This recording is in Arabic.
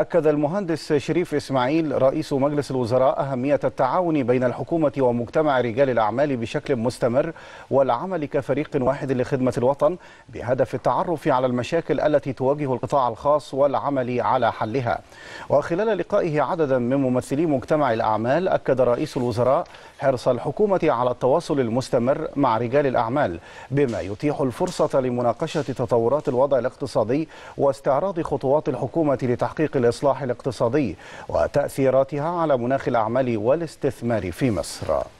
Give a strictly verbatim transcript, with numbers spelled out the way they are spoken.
أكد المهندس شريف إسماعيل رئيس مجلس الوزراء أهمية التعاون بين الحكومة ومجتمع رجال الأعمال بشكل مستمر والعمل كفريق واحد لخدمة الوطن بهدف التعرف على المشاكل التي تواجه القطاع الخاص والعمل على حلها. وخلال لقائه عددا من ممثلي مجتمع الأعمال أكد رئيس الوزراء حرص الحكومة على التواصل المستمر مع رجال الأعمال بما يتيح الفرصة لمناقشة تطورات الوضع الاقتصادي واستعراض خطوات الحكومة لتحقيق الإصلاح الاقتصادي وتأثيراتها على مناخ الأعمال والاستثمار في مصر.